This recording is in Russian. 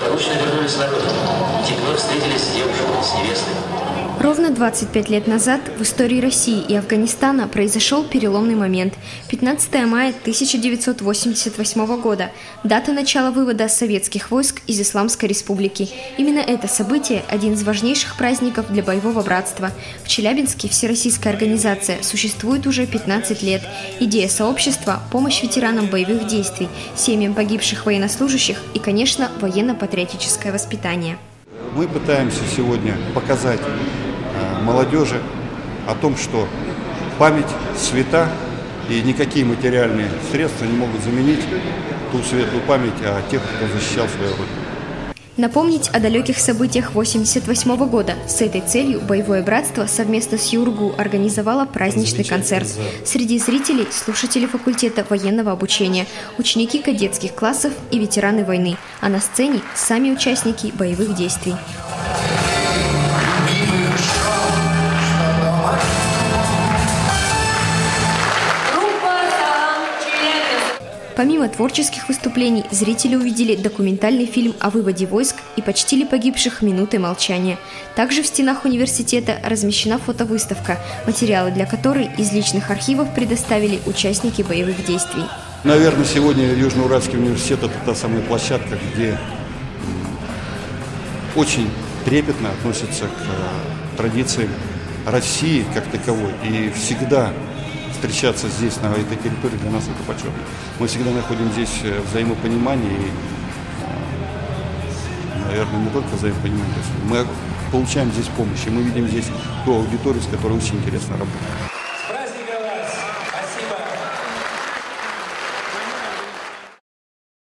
благополучно вернулись на родину. Тепло встретились с девушкой, с невестой. Ровно 25 лет назад в истории России и Афганистана произошел переломный момент. 15 мая 1988 года – дата начала вывода советских войск из Исламской республики. Именно это событие – один из важнейших праздников для Боевого братства. В Челябинске всероссийская организация существует уже 15 лет. Идея сообщества – помощь ветеранам боевых действий, семьям погибших военнослужащих и, конечно, военно-патриотическое воспитание. Мы пытаемся сегодня показать молодежи о том, что память свята, и никакие материальные средства не могут заменить ту светлую память о тех, кто защищал свою родину. Напомнить о далеких событиях 1988 года. С этой целью «Боевое братство» совместно с ЮрГУ организовало праздничный концерт. Среди зрителей – слушатели факультета военного обучения, ученики кадетских классов и ветераны войны, а на сцене – сами участники боевых действий. Помимо творческих выступлений, зрители увидели документальный фильм о выводе войск и почтили погибших минутой молчания. Также в стенах университета размещена фотовыставка, материалы для которой из личных архивов предоставили участники боевых действий. Наверное, сегодня Южно-Уральский университет – это та самая площадка, где очень трепетно относятся к традициям России как таковой, и всегда встречаться здесь, на этой территории, для нас это почетно. Мы всегда находим здесь взаимопонимание, и, наверное, не только взаимопонимание, мы получаем здесь помощь, и мы видим здесь ту аудиторию, с которой очень интересно работать.